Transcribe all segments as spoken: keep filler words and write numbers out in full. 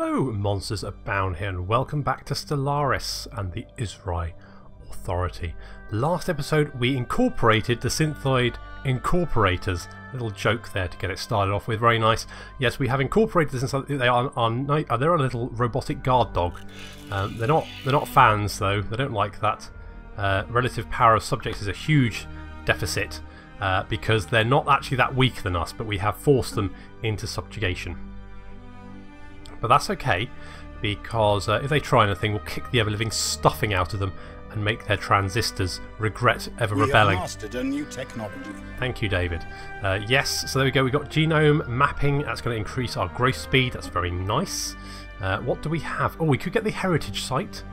Hello, monsters abound here, and welcome back to Stellaris and the Izri Authority. Last episode we incorporated the Synthoid Incorporators. A little joke there to get it started off with, very nice. Yes, we have incorporated this. They are, are, are they're a little robotic guard dog. Um, they're not they're not fans though. They don't like that. Uh, relative power of subjects is a huge deficit uh, because they're not actually that weaker than us, but we have forced them into subjugation. But that's okay, because uh, if they try anything, we'll kick the ever-living stuffing out of them and make their transistors regret ever we rebelling. We mastered a new technology. Thank you, David. Uh, yes, so there we go. We've got genome mapping. That's going to increase our growth speed. That's very nice. Uh, what do we have? Oh, we could get the heritage site.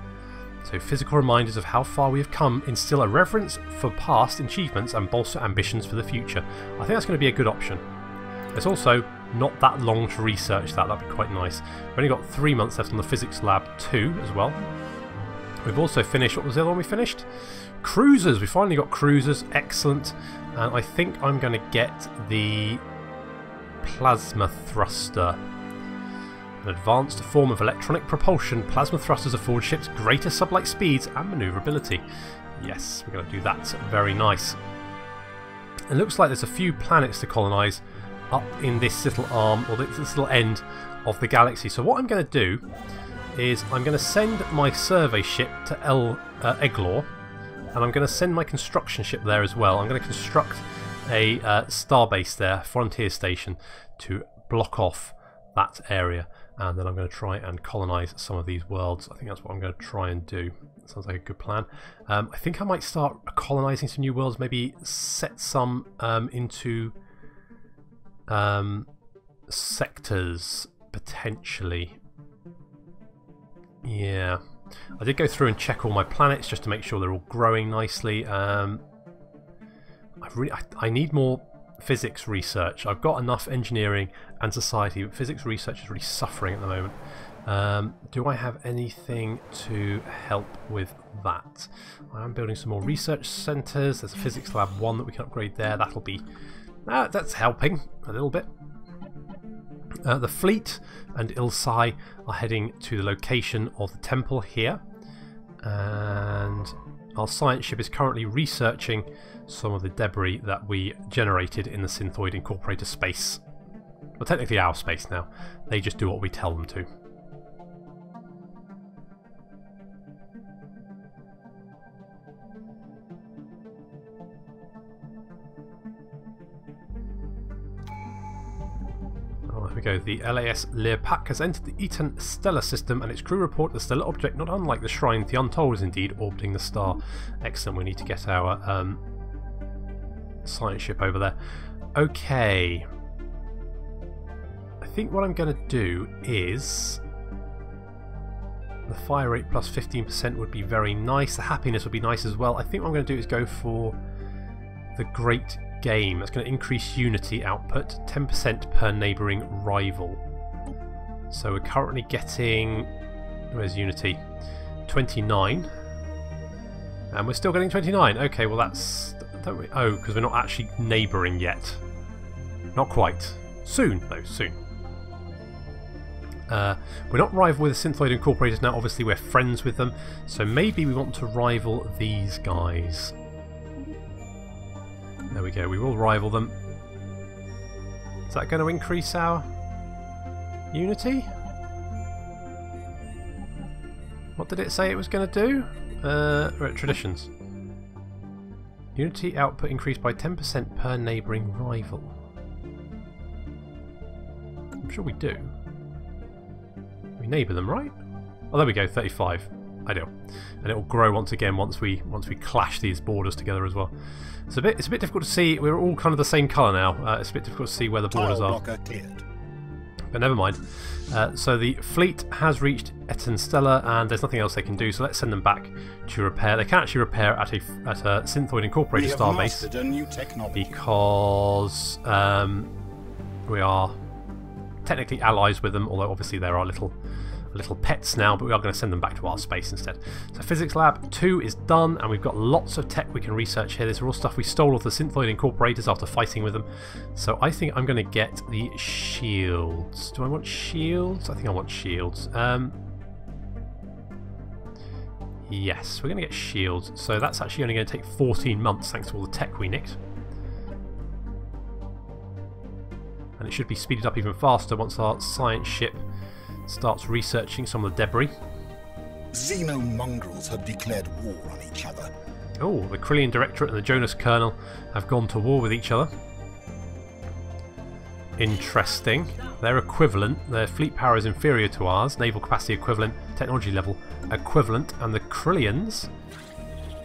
So physical reminders of how far we have come instill a reverence for past achievements and bolster ambitions for the future. I think that's going to be a good option. There's also not that long to research that, that'd be quite nice. We've only got three months left on the physics lab too as well. We've also finished, what was the other one we finished? Cruisers, we finally got cruisers, excellent. And I think I'm going to get the plasma thruster. An advanced form of electronic propulsion, plasma thrusters afford ships greater sublight speeds and manoeuvrability. Yes, we're going to do that, very nice. It looks like there's a few planets to colonise up in this little arm, or this little end of the galaxy. So what I'm going to do is I'm going to send my survey ship to El, uh, Eglor, and I'm going to send my construction ship there as well. I'm going to construct a uh, starbase there, frontier station, to block off that area, and then I'm going to try and colonise some of these worlds. I think that's what I'm going to try and do. That sounds like a good plan. Um, I think I might start colonising some new worlds, maybe set some um, into... Um, sectors potentially. Yeah, I did go through and check all my planets just to make sure they're all growing nicely. Um, I really, I, I need more physics research. I've got enough engineering and society, but physics research is really suffering at the moment. Um, do I have anything to help with that? I'm building some more research centres. There's a physics lab one that we can upgrade there. That'll be. Uh, that's helping a little bit. Uh, the fleet and Ilsei are heading to the location of the temple here, and our science ship is currently researching some of the debris that we generated in the Synthoid Incorporator space. Well, technically our space now. They just do what we tell them to. Here we go. The L A S Lear pack has entered the Ettenstellar system, and its crew report the stellar object, not unlike the Shrine the Untold, is indeed orbiting the star. Excellent. We need to get our um, science ship over there. Okay. I think what I'm going to do is the fire rate plus fifteen percent would be very nice. The happiness would be nice as well. I think what I'm going to do is go for the Great Game. That's going to increase unity output ten percent per neighbouring rival. So we're currently getting, where's unity, twenty-nine, and we're still getting twenty-nine. Okay, well that's, don't we? Oh, because we're not actually neighbouring yet. Not quite. Soon though. Soon. Uh, we're not rival with the Synthoid Incorporators now. Obviously, we're friends with them. So maybe we want to rival these guys. There we go, we will rival them. Is that going to increase our unity? What did it say it was going to do? Uh, right, traditions. Unity output increased by ten percent per neighbouring rival. I'm sure we do. We neighbour them, right? Oh, there we go, thirty-five. Ideal, and it will grow once again once we once we clash these borders together as well. It's a bit it's a bit difficult to see. We're all kind of the same colour now. Uh, it's a bit difficult to see where the borders are. But never mind. Uh, so the fleet has reached Ettenstellar, and there's nothing else they can do. So let's send them back to repair. They can actually repair at a at a Synthoid Incorporated starbase because um, we are technically allies with them. Although obviously there are little. little pets now, but we are going to send them back to our space instead. So Physics Lab two is done, and we've got lots of tech we can research here. This is all stuff we stole off the Synthoid Incorporators after fighting with them. So I think I'm going to get the shields. Do I want shields? I think I want shields. Um, yes, we're going to get shields. So that's actually only going to take fourteen months thanks to all the tech we nicked. And it should be speeded up even faster once our science ship starts researching some of the debris. Xeno-mongrels have declared war on each other. Oh, the Krillian Directorate and the Jonas Colonel have gone to war with each other. Interesting. They're equivalent. Their fleet power is inferior to ours. Naval capacity equivalent. Technology level equivalent. And the Krillians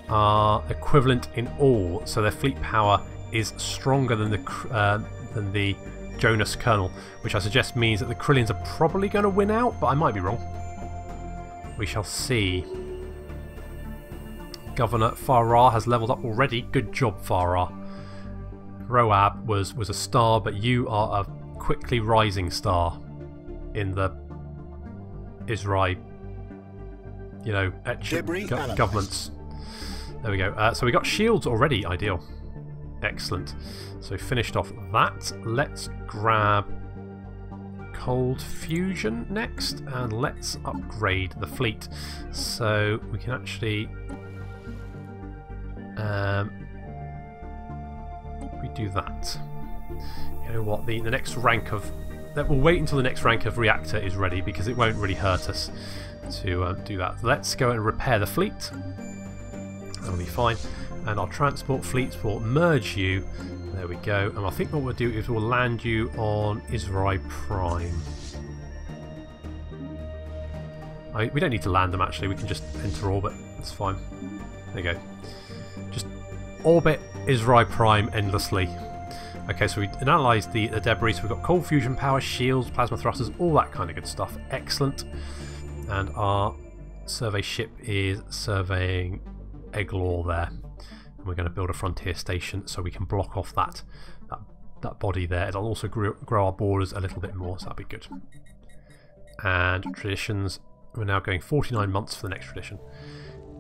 are equivalent in all. So their fleet power is stronger than the uh, than the Jonas Colonel, which I suggest means that the Krillians are probably going to win out, but I might be wrong. We shall see. Governor Farah has leveled up already. Good job, Farah. Roab was, was a star, but you are a quickly rising star in the Israe, you know, go governments. There we go. Uh, so we got shields already. Ideal. Excellent. So finished off that. Let's grab cold fusion next, and let's upgrade the fleet. So we can actually... Um, we do that. You know what? The, the next rank of... That we'll wait until the next rank of reactor is ready, because it won't really hurt us to uh, do that. Let's go and repair the fleet. That'll be fine. And our transport fleets will merge you. There we go. And I think what we'll do is we'll land you on Israe Prime. I, we don't need to land them actually. We can just enter orbit. That's fine. There you go. Just orbit Israe Prime endlessly. Okay, so we analysed the, the debris. So we've got cold fusion power, shields, plasma thrusters, all that kind of good stuff. Excellent. And our survey ship is surveying Eglor there. And we're going to build a frontier station so we can block off that that, that body there. It'll also grow, grow our borders a little bit more, so that'll be good. And traditions, we're now going forty-nine months for the next tradition.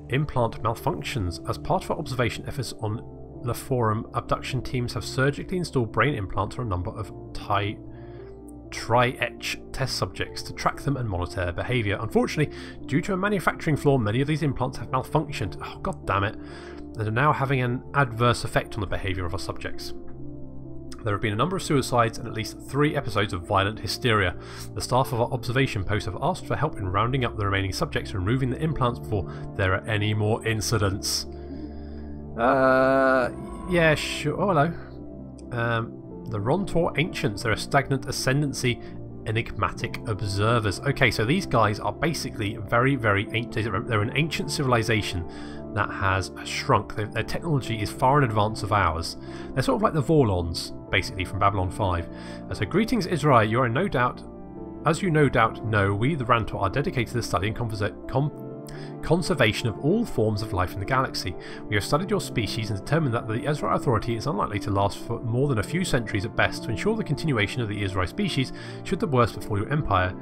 Implant malfunctions. As part of our observation efforts on Laforum, abduction teams have surgically installed brain implants on a number of Tri-Ech test subjects to track them and monitor their behaviour. Unfortunately, due to a manufacturing flaw, many of these implants have malfunctioned. Oh, god damn it. That are now having an adverse effect on the behaviour of our subjects. There have been a number of suicides and at least three episodes of violent hysteria. The staff of our observation post have asked for help in rounding up the remaining subjects and removing the implants before there are any more incidents. Uh, yeah, sure. Oh, hello. Um, the Rantor Ancients, they're a stagnant ascendancy, enigmatic observers. Okay, so these guys are basically very, very ancient. They're an ancient civilization that has shrunk. Their, their technology is far in advance of ours. They're sort of like the Vorlons, basically, from Babylon five. And so, greetings, Israel. You are no doubt, as you no doubt know, we, the Rantor, are dedicated to the study and conversation. Conservation of all forms of life in the galaxy. We have studied your species and determined that the Izri Authority is unlikely to last for more than a few centuries at best. To ensure the continuation of the Izri species should the worst befall your empire,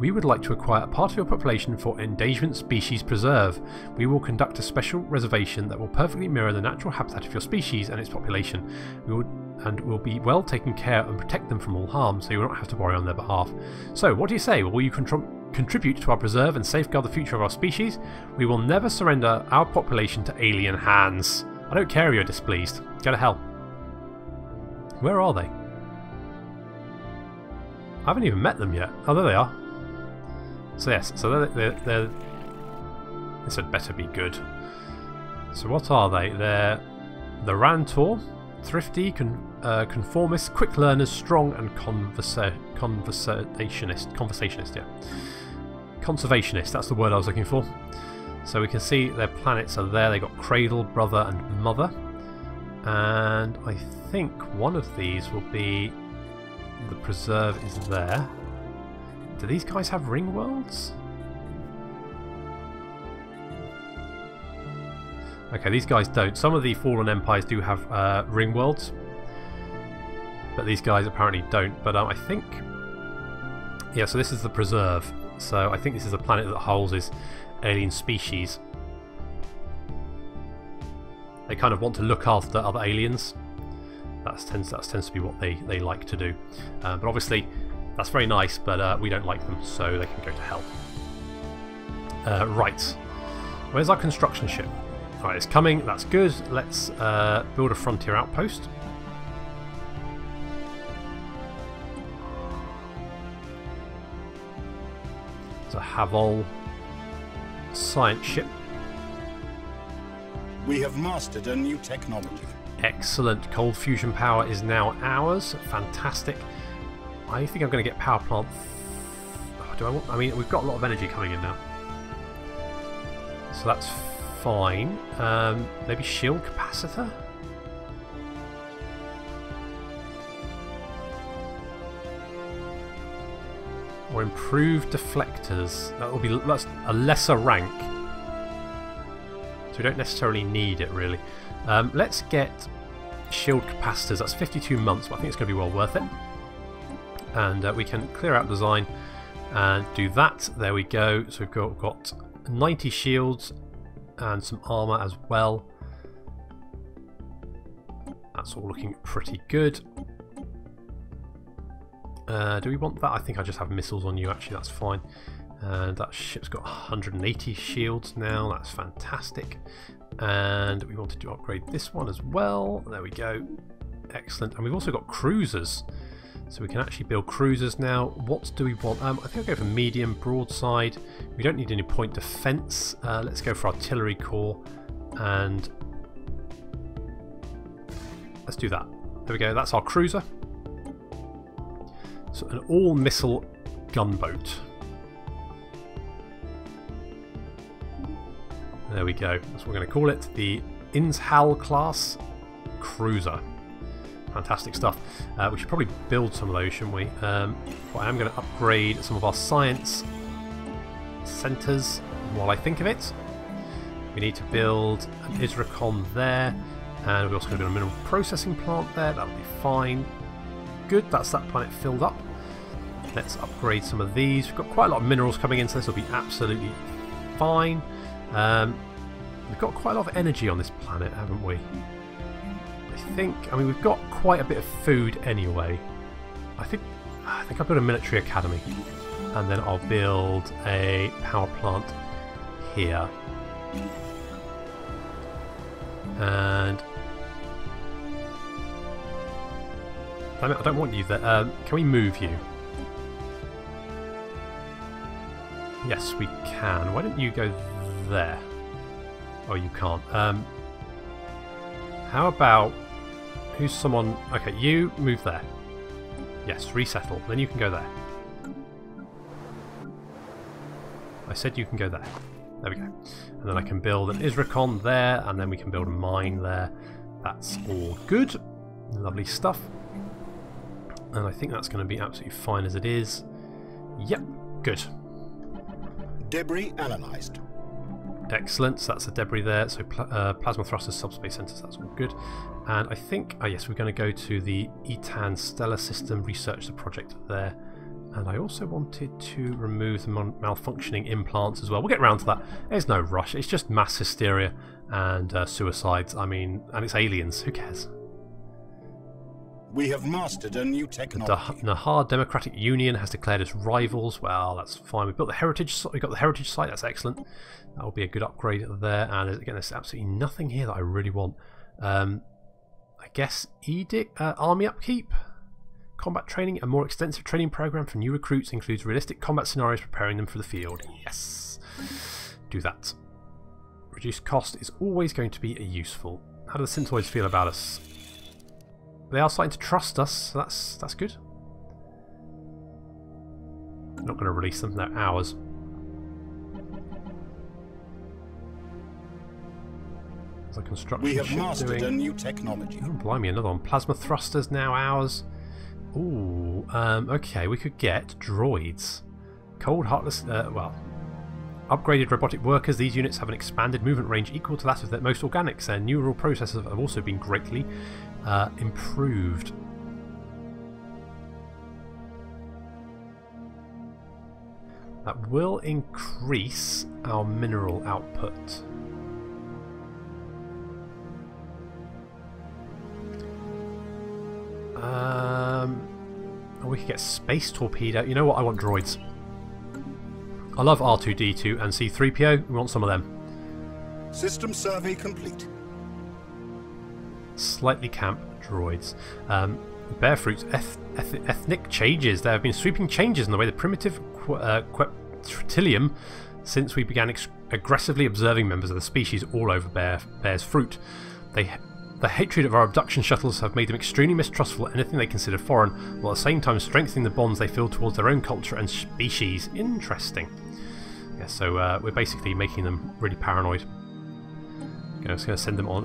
we would like to acquire a part of your population for endangerment species preserve. We will conduct a special reservation that will perfectly mirror the natural habitat of your species and its population. We will and will be well taken care and protect them from all harm, so you will not have to worry on their behalf. So, what do you say? Will you control contribute to our preserve and safeguard the future of our species? We will never surrender our population to alien hands. I don't care if you're displeased. Go to hell. Where are they? I haven't even met them yet. Oh, there they are. So yes, so they're... they're, they're this had better be good. So what are they? They're the Rantor, thrifty, con, uh, conformist, quick learners, strong and conversa conversationist. Conversationist, yeah. Conservationist, that's the word I was looking for. So we can see their planets are there. They've got Cradle, Brother and Mother. And I think one of these will be... The preserve is there. Do these guys have ring worlds? Okay, these guys don't. Some of the fallen empires do have uh, ring worlds. But these guys apparently don't. But um, I think... Yeah, so this is the preserve. so I think this is a planet that holds this alien species. They kind of want to look after other aliens. That tends, that tends to be what they, they like to do. Uh, but obviously that's very nice, but uh, we don't like them, so they can go to hell. Uh, right, where's our construction ship? Alright, it's coming, that's good. Let's uh, build a frontier outpost. It's a Haval science ship. We have mastered a new technology. Excellent. Cold fusion power is now ours. Fantastic. I think I'm going to get power plant. Oh, do I want? I mean, we've got a lot of energy coming in now, so that's fine. Um, maybe shield capacitor. Or improved deflectors. That will be, that's a lesser rank, so we don't necessarily need it really. Um, let's get shield capacitors. That's fifty-two months, but I think it's going to be well worth it. And uh, we can clear out design and do that. There we go. So we've got, got ninety shields and some armor as well. That's all looking pretty good. Uh, do we want that? I think I just have missiles on you actually, that's fine. And that ship's got one hundred eighty shields now, that's fantastic. And we wanted to upgrade this one as well. There we go. Excellent. And we've also got cruisers, so we can actually build cruisers now. What do we want? Um, I think I'll go for medium broadside. We don't need any point defense. Uh, let's go for artillery corps, and let's do that. There we go. That's our cruiser. So an all-missile gunboat. There we go. That's what we're going to call it. The Inzhal class cruiser. Fantastic stuff. Uh, we should probably build some of those, shouldn't we? Um, but I am going to upgrade some of our science centres while I think of it. We need to build an ISRACON there. And we're also going to build a mineral processing plant there. That'll be fine. Good. That's that planet filled up. Let's upgrade some of these. We've got quite a lot of minerals coming in, so this will be absolutely fine. Um, we've got quite a lot of energy on this planet, haven't we? I think, I mean, we've got quite a bit of food anyway. I think I think I'll build a military academy, and then I'll build a power plant here. And I don't want you there. Um, can we move you? Yes, we can. Why don't you go there? There. Oh, you can't. Um, how about who's someone? Okay, you move there. Yes, resettle. Then you can go there. I said you can go there. There we go. And then I can build an ISRACON there, and then we can build a mine there. That's all good. Lovely stuff. And I think that's going to be absolutely fine as it is. Yep, good. Debris analysed. Excellent, so that's the debris there, so pl uh, plasma thrusters, subspace sensors, that's all good. And I think, oh yes, we're going to go to the Ettenstellar system, research the project there. And I also wanted to remove the malfunctioning implants as well. We'll get around to that. There's no rush, it's just mass hysteria and uh, suicides, I mean, and it's aliens, who cares? We have mastered a new technology. The Nahar Democratic Union has declared us rivals. Well, that's fine. We built the heritage. We got the heritage site. That's excellent. That will be a good upgrade there. And again, there's absolutely nothing here that I really want. Um, I guess edict, uh, army upkeep, combat training, a more extensive training program for new recruits includes realistic combat scenarios, preparing them for the field. Yes, do that. Reduced cost is always going to be useful. How do the Synthoids feel about us? They are starting to trust us, so that's, that's good. I'm not going to release them, they're ours. There's a construction we have mastered doing. A new technology. Oh, blimey, another one. Plasma thrusters, now ours. Ooh, um, okay, we could get droids. Cold, heartless, uh, well... Upgraded robotic workers, these units have an expanded movement range equal to that of their most organics. Their neural processors have also been greatly uh, improved. That will increase our mineral output. Um, we could get space torpedo. You know what? I want droids. I love R two D two and C three P O. We want some of them. System survey complete. Slightly camp droids. Um, Bear Fruits. Eth eth ethnic changes. There have been sweeping changes in the way the primitive qu uh, Quetilium since we began aggressively observing members of the species all over Bear Bear's Fruit. They. The hatred of our abduction shuttles have made them extremely mistrustful of anything they consider foreign, while at the same time strengthening the bonds they feel towards their own culture and species. Interesting. Yeah, so uh, we're basically making them really paranoid. I'm just going to send them on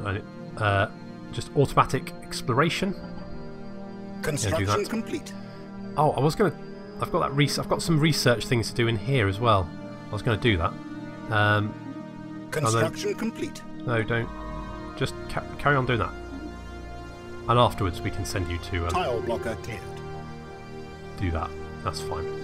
uh, just automatic exploration. Construction complete. Oh, I was going to. I've got that. Re I've got some research things to do in here as well. I was going to do that. Um, Construction complete. No, don't. Just ca carry on doing that, and afterwards we can send you to um, tile blocker cleared. Do that. That's fine.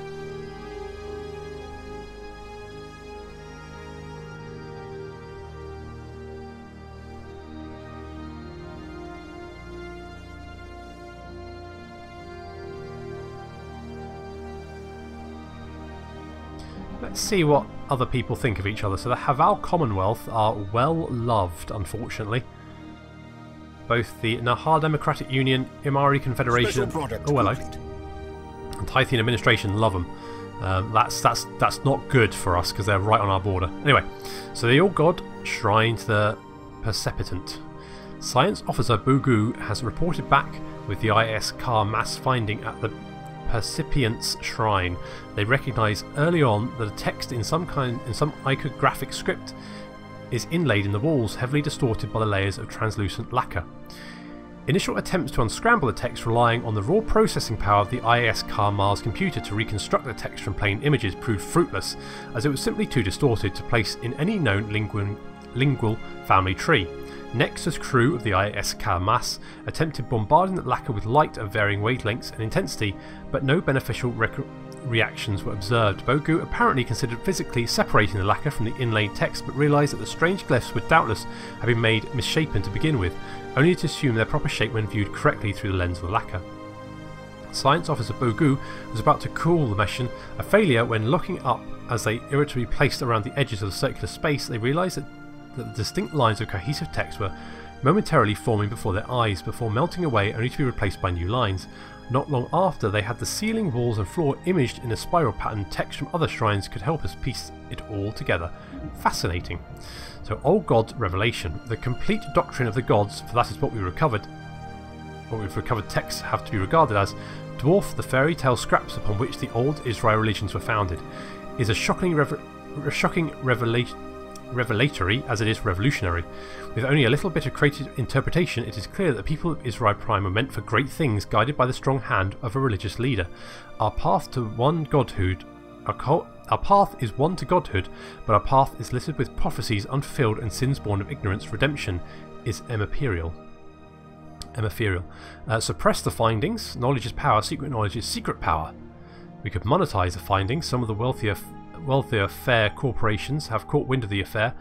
Let's see what other people think of each other. So the Haval Commonwealth are well loved, unfortunately. Both the Nahar Democratic Union, Imari Confederation, oh hello, and Tithian Administration love them. Um, that's that's that's not good for us because they're right on our border. Anyway, so the All God Shrine to the Percepitant. Science Officer Bugu has reported back with the I A S Carmass finding at the Percipient's Shrine. They recognise early on that a text in some kind, in some iconographic script is inlaid in the walls, heavily distorted by the layers of translucent lacquer. Initial attempts to unscramble the text relying on the raw processing power of the I A S Carmass computer to reconstruct the text from plain images proved fruitless, as it was simply too distorted to place in any known lingual, lingual family tree. Nexus crew of the I A S Carmass attempted bombarding the lacquer with light of varying wavelengths and intensity, but no beneficial rec reactions were observed. Bogu apparently considered physically separating the lacquer from the inlaid text, but realised that the strange glyphs would doubtless have been made misshapen to begin with, only to assume their proper shape when viewed correctly through the lens of the lacquer. Science Officer Bogu was about to call the mission a failure when, looking up as they irritably placed around the edges of the circular space, they realised that that the distinct lines of cohesive text were momentarily forming before their eyes, before melting away only to be replaced by new lines. Not long after, they had the ceiling, walls and floor imaged in a spiral pattern. Text from other shrines could help us piece it all together. Fascinating. So, Old God's Revelation. The complete doctrine of the gods, for that is what we recovered, what we've recovered texts have to be regarded as, dwarf the fairy tale scraps upon which the old Israel religions were founded. It is a shocking, rever shocking revelation. Revelatory as it is revolutionary. With only a little bit of creative interpretation, it is clear that the people of Israe Prime were meant for great things, guided by the strong hand of a religious leader. Our path to one godhood, our, our path is one to godhood, but our path is littered with prophecies unfulfilled and sins born of ignorance. Redemption is immaterial. Immaterial. Uh, suppress the findings. Knowledge is power. Secret knowledge is secret power. We could monetize the findings. Some of the wealthier. Wealthier fair corporations have caught wind of the affair,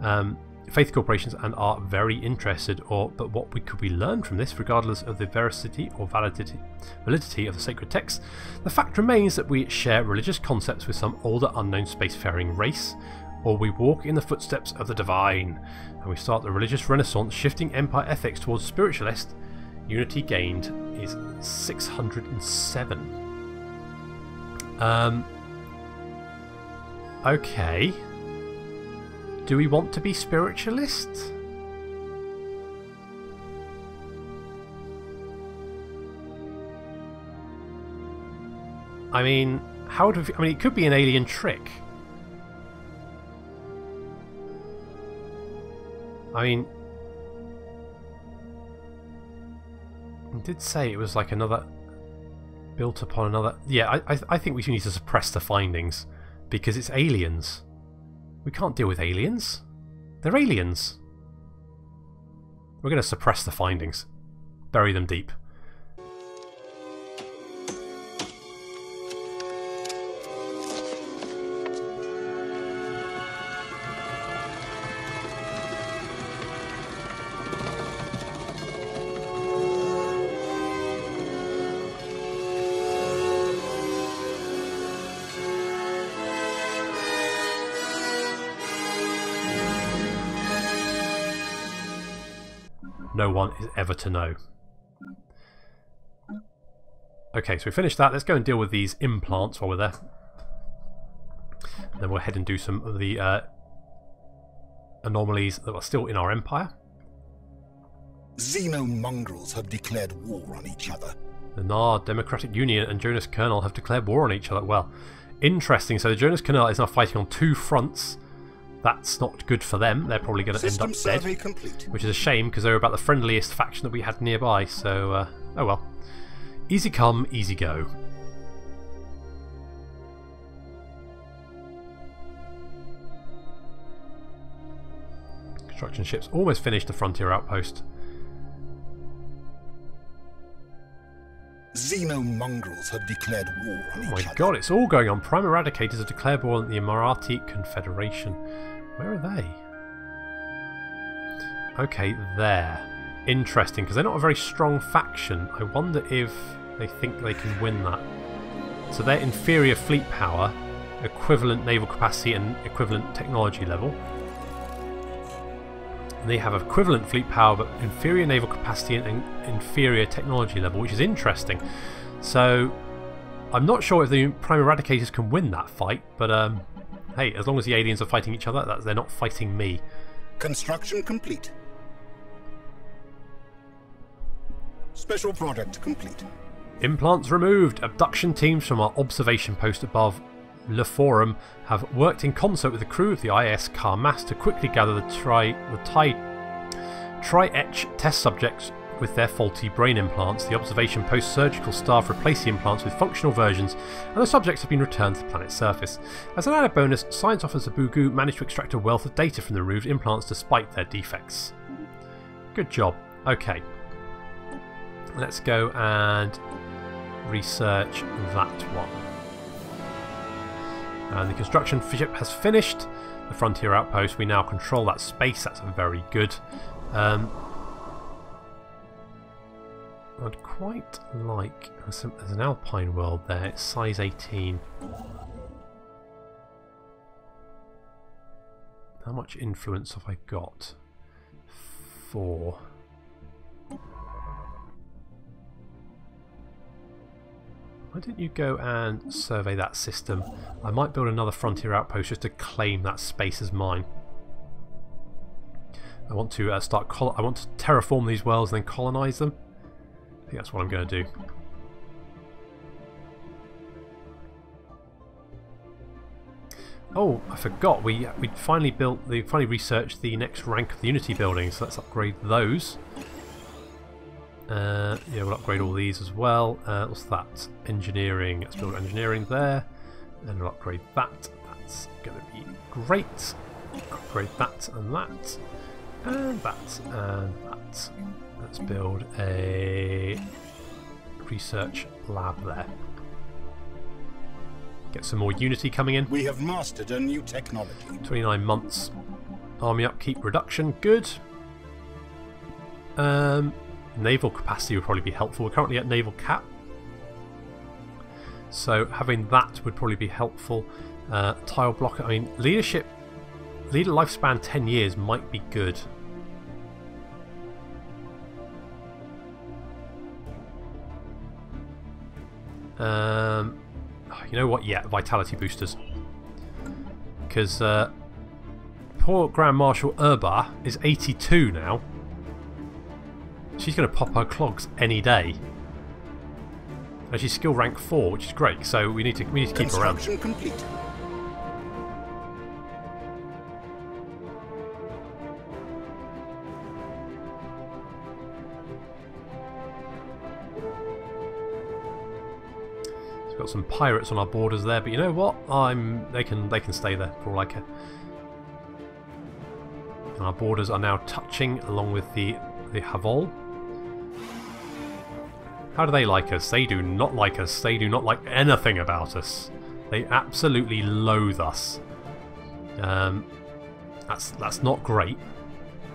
um, faith corporations, and are very interested. Or, but what we, could we learn from this, regardless of the veracity or validity, validity of the sacred texts? The fact remains that we share religious concepts with some older, unknown spacefaring race, or we walk in the footsteps of the divine, and we start the religious renaissance, shifting empire ethics towards spiritualist. Unity gained is six hundred and seven. Um. Okay, do we want to be spiritualist? I mean, how do we, I mean, it could be an alien trick. I mean, it did say it was like another, built upon another. Yeah, I, I, I think we do need to suppress the findings. Because it's aliens. We can't deal with aliens. They're aliens. We're going to suppress the findings. Bury them deep. no one is ever to know. Okay, so we finished that. Let's go and deal with these implants while we're there. And then we'll head and do some of the uh, anomalies that are still in our empire. Xeno-mongrels have declared war on each other. The Nahar Democratic Union and Jonas Colonel have declared war on each other. Well, interesting. So the Jonas Colonel is now fighting on two fronts. That's not good for them. They're probably going to end up dead, complete. Which is a shame because they're about the friendliest faction that we had nearby. So, uh, oh well. Easy come, easy go. Construction ships almost finished the frontier outpost. Xeno-mongrels have declared war on each other. Oh my god, it's all going on. Prime Eradicators have declared war on the Imari Confederation. Where are they? Okay, there. Interesting, because they're not a very strong faction. I wonder if they think they can win that. So they're inferior fleet power, equivalent naval capacity and equivalent technology level. They have equivalent fleet power but inferior naval capacity and inferior technology level, which is interesting. So I'm not sure if the Prime Eradicators can win that fight, but um, hey, as long as the aliens are fighting each other, that, they're not fighting me. Construction complete. Special product complete. Implants removed. Abduction teams from our observation post above Laforum have worked in concert with the crew of the I A S Carmass to quickly gather the tri the Tri-Ech test subjects with their faulty brain implants. The observation post surgical staff replace the implants with functional versions, and the subjects have been returned to the planet's surface. As an added bonus, science officer Bugu managed to extract a wealth of data from the removed implants despite their defects. Good job. Okay. Let's go and research that one. And the construction ship has finished the frontier outpost. We now control that space. That's very good. Um, I'd quite like... There's an Alpine world there. It's size eighteen. How much influence have I got? Four. Why didn't you go and survey that system? I might build another frontier outpost just to claim that space as mine. I want to uh, start. Col I want to terraform these worlds and then colonize them. I think that's what I'm going to do. Oh, I forgot. We we finally built. We finally researched the next rank of the Unity building. So let's upgrade those. Uh, yeah, we'll upgrade all these as well. Uh, what's that? Engineering. Let's build engineering there. And we'll upgrade that. That's going to be great. Upgrade that and that. And that and that. Let's build a research lab there. Get some more Unity coming in. We have mastered a new technology. twenty-nine months. Army upkeep reduction. Good. Um... Naval capacity would probably be helpful. We're currently at naval cap, so having that would probably be helpful. Uh, tile blocker. I mean, leadership, leader lifespan ten years might be good. Um, you know what? Yeah, vitality boosters, because uh, poor Grand Marshal Urbar is eighty-two now. She's going to pop her clogs any day, and she's skill rank four, which is great. So we need to we need to keep her around. Complete. We've got some pirates on our borders there, but you know what? I'm they can they can stay there for all I care. And our borders are now touching along with the the Haval. How do they like us? They do not like us. They do not like anything about us. They absolutely loathe us. Um, that's that's not great.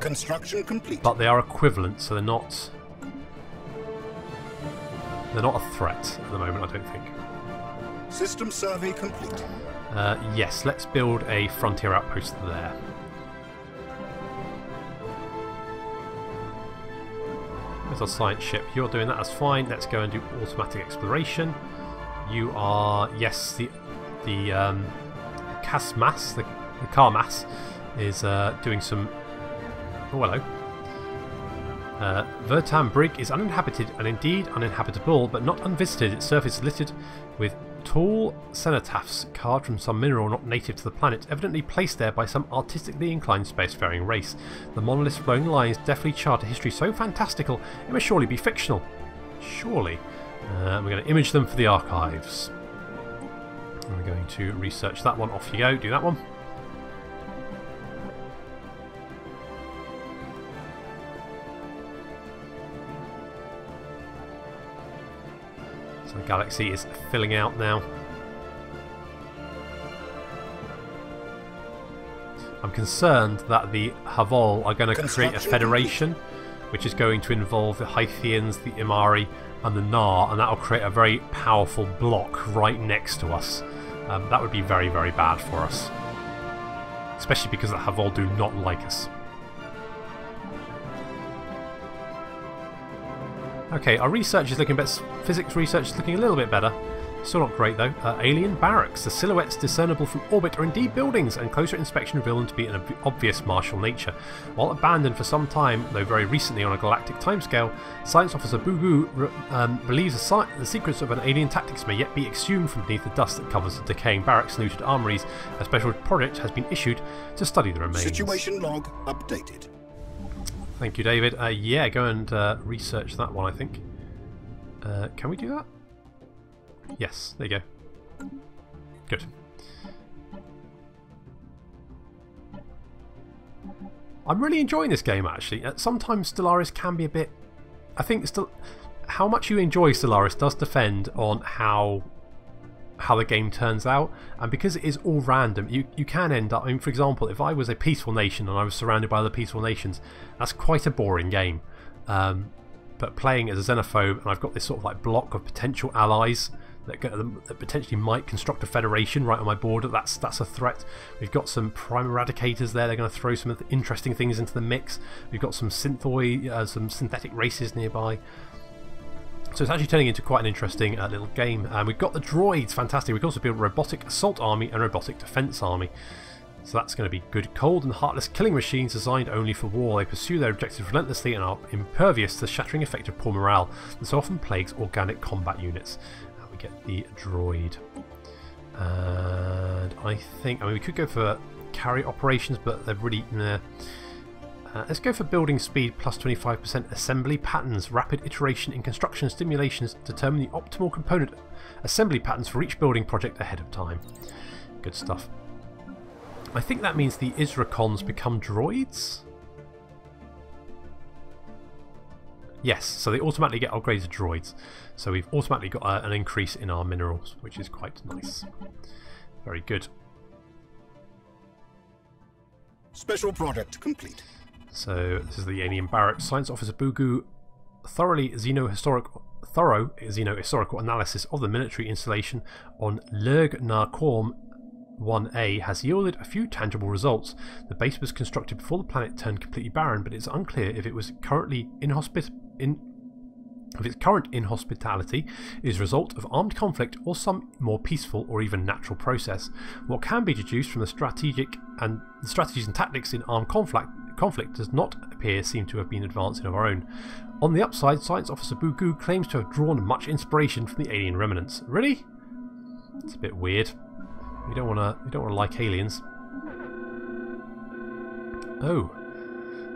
Construction complete. But they are equivalent, so they're not they're not a threat at the moment, I don't think. System survey complete. Uh, yes, let's build a frontier outpost there. There's a science ship. You're doing that, that's fine. Let's go and do automatic exploration. You are, yes, the the um, Carmass, the, the Carmass is uh, doing some. Oh, hello. Uh, Vertan Brig is uninhabited and indeed uninhabitable, but not unvisited. Its surface is littered with tall cenotaphs carved from some mineral not native to the planet, evidently placed there by some artistically inclined spacefaring race. The monolith's flowing lines deftly chart a history so fantastical it must surely be fictional. Surely. Uh, we're going to image them for the archives. And we're going to research that one. Off you go. Do that one. So the galaxy is filling out now. I'm concerned that the Haval are going to create a federation which is going to involve the Hythians, the Imari and the Nahar, and that will create a very powerful block right next to us. Um, that would be very, very bad for us. Especially because the Haval do not like us. Okay, our research is looking better. Physics research is looking a little bit better. Still not great though. Uh, alien barracks. The silhouettes discernible from orbit are indeed buildings, and closer inspection revealed them to be an ob obvious martial nature. While abandoned for some time, though very recently on a galactic timescale, science officer Bugu re um, believes the, si the secrets of an alien tactics may yet be exhumed from beneath the dust that covers the decaying barracks and looted armories. A special project has been issued to study the remains. Situation log updated. Thank you, David. Uh, yeah, go and uh, research that one, I think. Uh, can we do that? Yes, there you go. Good. I'm really enjoying this game, actually. Uh, sometimes Stellaris can be a bit... I think still, how much you enjoy Stellaris does depend on how how the game turns out, and because it is all random, you, you can end up... I mean, for example, if I was a peaceful nation and I was surrounded by other peaceful nations, that's quite a boring game. Um, but playing as a xenophobe, and I've got this sort of like block of potential allies that, go, that potentially might construct a federation right on my border, that's, that's a threat. We've got some Prime Eradicators there, they're going to throw some interesting things into the mix. We've got some Synthoid, uh, some synthetic races nearby. So it's actually turning into quite an interesting uh, little game. And um, we've got the droids, fantastic. We can also build a robotic assault army and robotic defence army. So that's going to be good. Cold and heartless killing machines designed only for war. They pursue their objectives relentlessly and are impervious to the shattering effect of poor morale that so often plagues organic combat units. And we get the droid. And I think... I mean, we could go for carry operations, but they're really... Nah. Uh, let's go for building speed plus twenty-five percent, assembly patterns, rapid iteration in construction stimulations, determine the optimal component assembly patterns for each building project ahead of time. Good stuff. I think that means the ISRACONs become droids? Yes, so they automatically get upgrades to droids. So we've automatically got uh, an increase in our minerals, which is quite nice. Very good. Special product complete. So this is the alien barracks. Science officer Bugu thoroughly xenohistoric, thorough xenohistorical analysis of the military installation on Lerg Narkorm one A has yielded a few tangible results. The base was constructed before the planet turned completely barren, but it's unclear if it was currently inhospit in if its current inhospitality is a result of armed conflict or some more peaceful or even natural process. What can be deduced from the strategic and the strategies and tactics in armed conflict conflict does not appear seem to have been advancing of our own. On the upside, science officer Bugu claims to have drawn much inspiration from the alien remnants. Really? It's a bit weird. We don't wanna we don't wanna like aliens. Oh.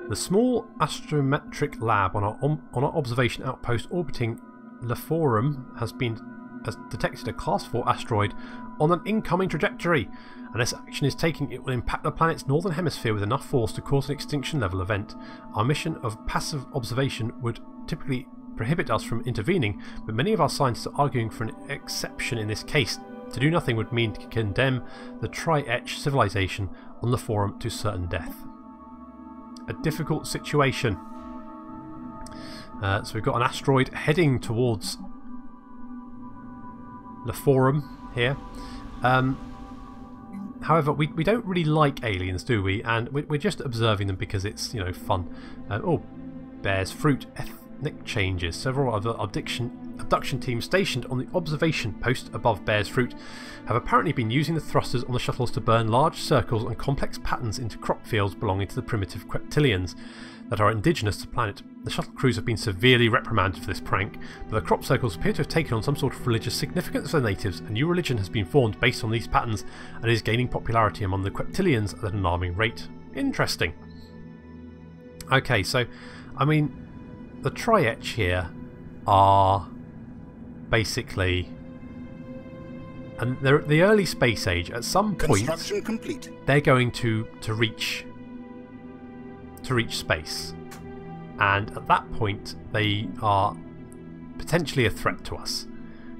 The small astrometric lab on our on our observation outpost orbiting Laforum has been has detected a class four asteroid on an incoming trajectory. Unless action is taken, it will impact the planet's northern hemisphere with enough force to cause an extinction level event. Our mission of passive observation would typically prohibit us from intervening, but many of our scientists are arguing for an exception in this case. To do nothing would mean to condemn the Tri-Ech civilization on the Forum to certain death. A difficult situation. Uh, so we've got an asteroid heading towards Laforum here. Um, However, we, we don't really like aliens, do we? And we're just observing them because it's, you know, fun. Uh, oh, Bear's Fruit, ethnic changes. Several other abduction, abduction teams stationed on the observation post above Bear's Fruit have apparently been using the thrusters on the shuttles to burn large circles and complex patterns into crop fields belonging to the primitive Quetilians that are indigenous to the planet. The shuttle crews have been severely reprimanded for this prank, but the crop circles appear to have taken on some sort of religious significance for the natives. A new religion has been formed based on these patterns and is gaining popularity among the Quetilians at an alarming rate. Interesting. Okay, so, I mean, the Tri-Ech here are basically, and they're at the early space age. At some point, complete. They're going to to reach to reach space, and at that point, they are potentially a threat to us.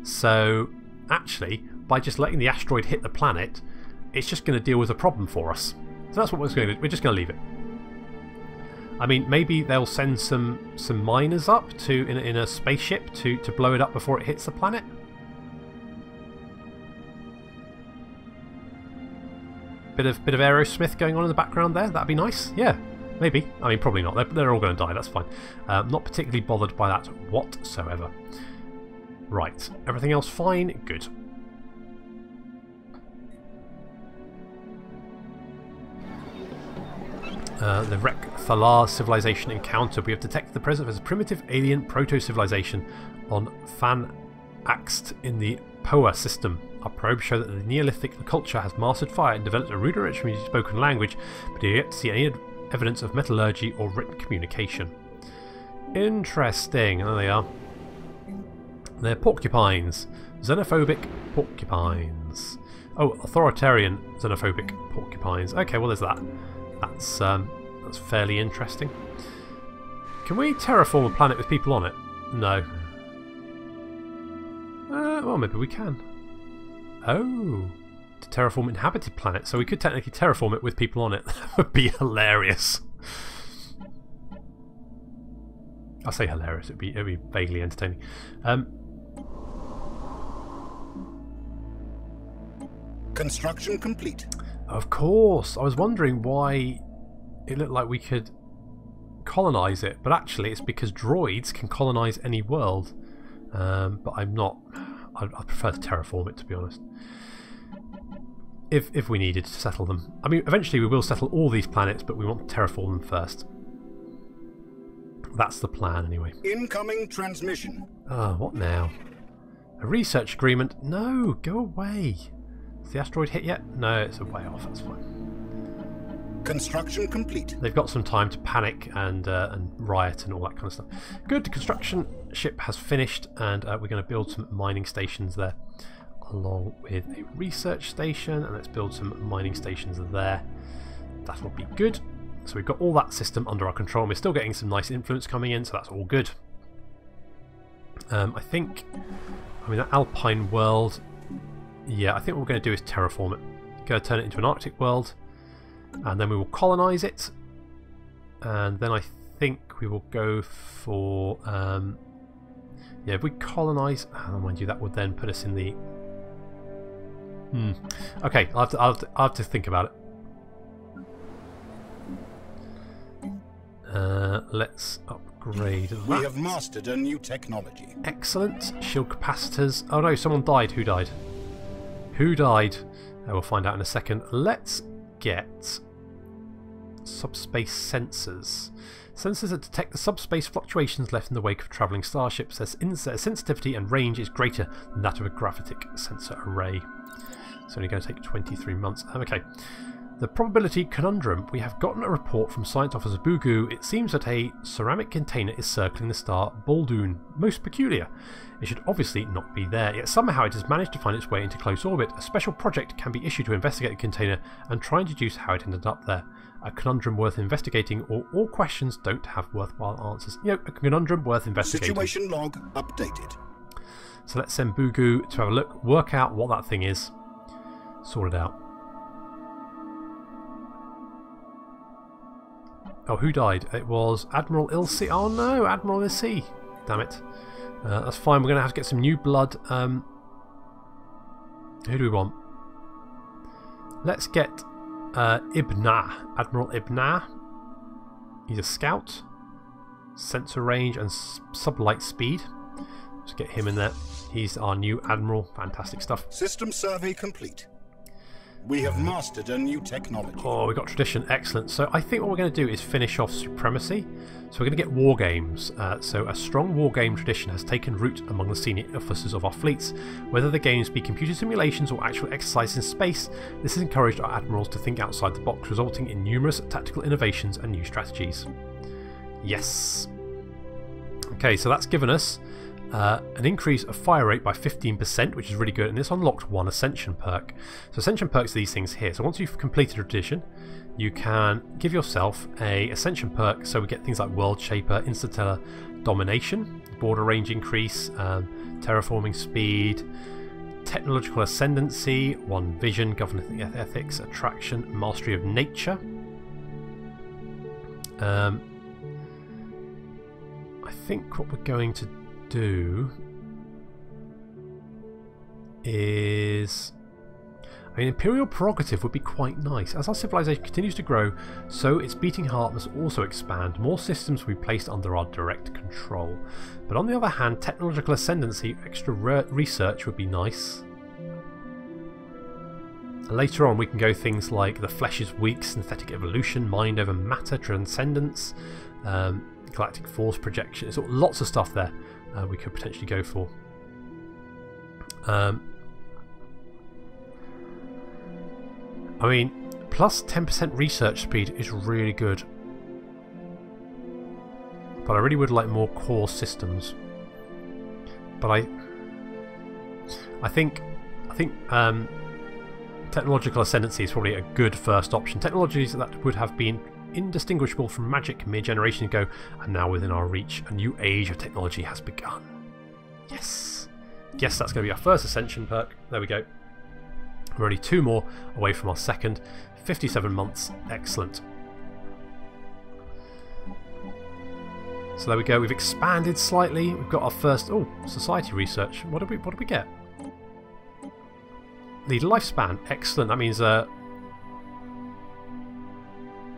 So, actually, by just letting the asteroid hit the planet, it's just going to deal with a problem for us. So that's what we're going to do. We're just going to leave it. I mean, maybe they'll send some some miners up to in, in a spaceship to to blow it up before it hits the planet. Bit of bit of Aerosmith going on in the background there. That'd be nice. Yeah, maybe. I mean, probably not. They're, they're all going to die. That's fine. Uh, not particularly bothered by that whatsoever. Right. Everything else fine. Good. Uh, the Wreck-Thalar civilization encounter. We have detected the presence of a primitive alien proto-civilization on Fan Axt in the Poa system. Our probes show that the Neolithic culture has mastered fire and developed a rudimentary spoken language, but you yet to see any evidence of metallurgy or written communication. Interesting. There they are. They're porcupines. Xenophobic porcupines. Oh, authoritarian xenophobic porcupines. Okay, well there's that. That's, um, that's fairly interesting. Can we terraform a planet with people on it? No. Uh, well, maybe we can. Oh. To terraform inhabited planet. So we could technically terraform it with people on it. That would be hilarious. I say hilarious. It would be, it'd be vaguely entertaining. Um, Construction complete. Of course! I was wondering why it looked like we could colonise it, but actually it's because droids can colonise any world. Um, but I'm not... I, I prefer to terraform it, to be honest. If, if we needed to settle them. I mean, eventually we will settle all these planets, but we want to terraform them first. That's the plan, anyway. Incoming transmission. Oh, what now? A research agreement? No! Go away! Is the asteroid hit yet? No, it's a way off. That's fine. Construction complete. They've got some time to panic and uh, and riot and all that kind of stuff. Good. Construction ship has finished, and uh, we're going to build some mining stations there, along with a research station, and let's build some mining stations there. That'll be good. So we've got all that system under our control. And we're still getting some nice influence coming in, so that's all good. Um, I think. I mean, that Alpine world. Yeah, I think what we're going to do is terraform it. We're going to turn it into an Arctic world, and then we will colonise it. And then I think we will go for... Um, yeah, if we colonise... Oh, mind you, that would then put us in the... Hmm. Okay, I'll have to, I'll have to, I'll have to think about it. Uh, let's upgrade that. We have mastered a new technology. Excellent. Shield capacitors. Oh no, someone died. Who died? Who died? Uh, we'll find out in a second. Let's get subspace sensors. Sensors that detect the subspace fluctuations left in the wake of travelling starships. Their sensitivity and range is greater than that of a graphitic sensor array. It's only going to take twenty-three months. Um, okay. The probability conundrum. We have gotten a report from Science Officer Bugu. It seems that a ceramic container is circling the star Baldoon. Most peculiar. It should obviously not be there, yet somehow it has managed to find its way into close orbit. A special project can be issued to investigate the container and try and deduce how it ended up there. A conundrum worth investigating, or all questions don't have worthwhile answers. You know, a conundrum worth investigating. Situation log updated. So let's send Bugu to have a look, work out what that thing is, sort it out. Oh, who died? It was Admiral Ilsei. Oh no, Admiral Ilsei. Damn it. Uh, that's fine, we're going to have to get some new blood. Um, who do we want? Let's get uh, Ibna. Admiral Ibna. He's a scout. sensor range and sublight speed. Let's get him in there. He's our new Admiral. Fantastic stuff. System survey complete. We have mastered a new technology. Oh, we got tradition. Excellent. So I think what we're going to do is finish off supremacy. So we're going to get war games. Uh, so a strong war game tradition has taken root among the senior officers of our fleets. Whether the games be computer simulations or actual exercises in space, this has encouraged our admirals to think outside the box, resulting in numerous tactical innovations and new strategies. Yes. Okay, so that's given us Uh, an increase of fire rate by fifteen percent, which is really good, and it's unlocked one Ascension perk. So Ascension perks are these things here. So once you've completed a tradition, you can give yourself a Ascension perk. So we get things like World Shaper, Interstellar Domination, Border Range Increase, um, Terraforming Speed, Technological Ascendancy, One Vision, Governing Ethics, Attraction, Mastery of Nature. Um, I think what we're going to do do is, I mean, imperial prerogative would be quite nice. As our civilization continues to grow, so its beating heart must also expand. More systems will be placed under our direct control. But on the other hand, technological ascendancy, extra re research would be nice. Later on, we can go things like the flesh is weak, synthetic evolution, mind over matter, transcendence, um, galactic force projection. So lots of stuff there. Uh, we could potentially go for. Um, I mean, plus ten percent research speed is really good. But I really would like more core systems. But I, I think, I think um, technological ascendancy is probably a good first option. Technologies that would have been indistinguishable from magic mere generation ago and now within our reach. A new age of technology has begun. Yes! Yes, that's going to be our first Ascension perk. There we go. We're only two more away from our second. fifty-seven months. Excellent. So there we go. We've expanded slightly. We've got our first... Oh, society research. What did we, what did we get? The lifespan. Excellent. That means... Uh,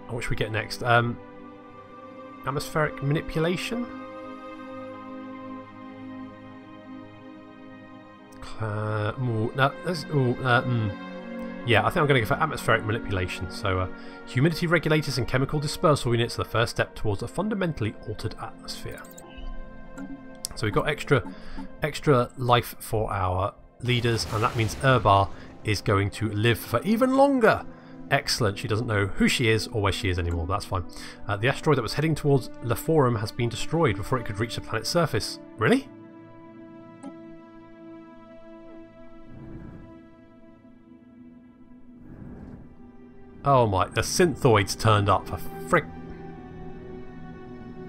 What should we get next? Um, atmospheric manipulation? Uh, ooh, no, that's, ooh, uh, mm. Yeah, I think I'm going to go for atmospheric manipulation. So uh, humidity regulators and chemical dispersal units are the first step towards a fundamentally altered atmosphere. So we've got extra, extra life for our leaders, and that means Erbar is going to live for even longer. Excellent. She doesn't know who she is or where she is anymore. That's fine. Uh, the asteroid that was heading towards Laforum has been destroyed before it could reach the planet's surface. Really? Oh my, the Synthoids turned up for frick.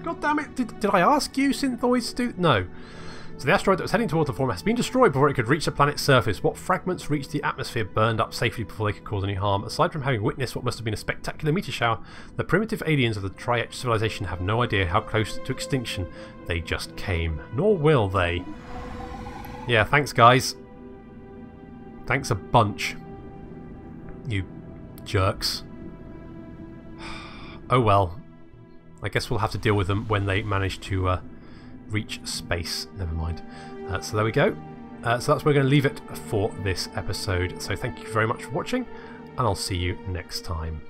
God damn it. Did, did I ask you Synthoids to... No. So the asteroid that was heading towards the form has been destroyed before it could reach the planet's surface. What fragments reached the atmosphere burned up safely before they could cause any harm. Aside from having witnessed what must have been a spectacular meteor shower, the primitive aliens of the Tri-Ech civilization have no idea how close to extinction they just came. Nor will they. Yeah, thanks guys. Thanks a bunch. You jerks. Oh well. I guess we'll have to deal with them when they manage to... Uh, reach space. Never mind. Uh, so there we go. Uh, so that's where we're going to leave it for this episode. So thank you very much for watching, and I'll see you next time.